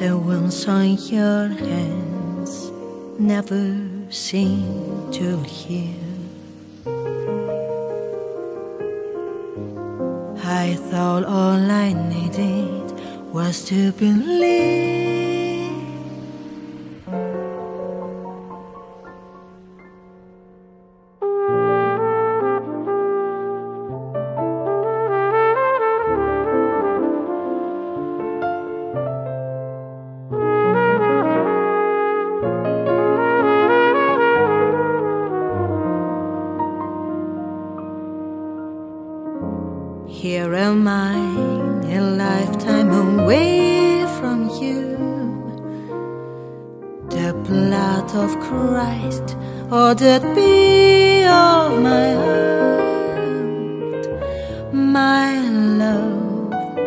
The wounds on your hands never seem to heal. I thought all I needed was to believe. Here am I, a lifetime away from you. The blood of Christ ordered be of my heart. My love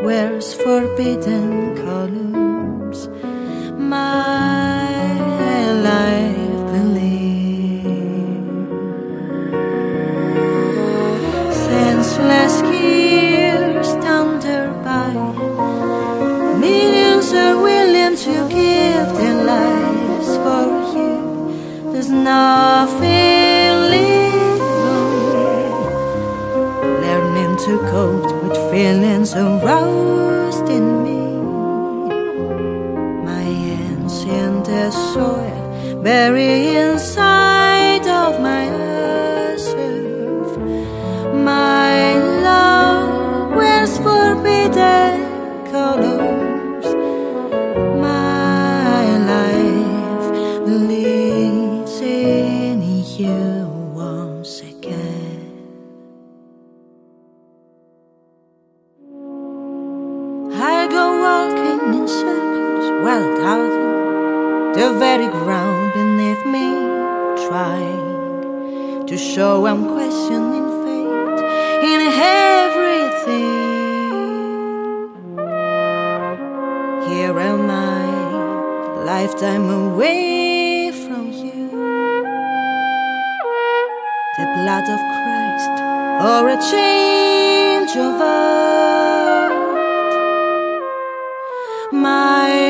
wears forbidden columns. My life believes. Senseless years thunder by, millions are willing to give their lives for you. There's nothing legal. Learning to cope with feelings aroused in me, my hands in the soil, buried inside of my myself. My love wears forbidden colors. My life lives in you once again. I go walking in circles, well doubting the very ground beneath me, trying to show I'm questioning fate in everything. Here am I, a lifetime away from you. The blood of Christ, or a change of heart. My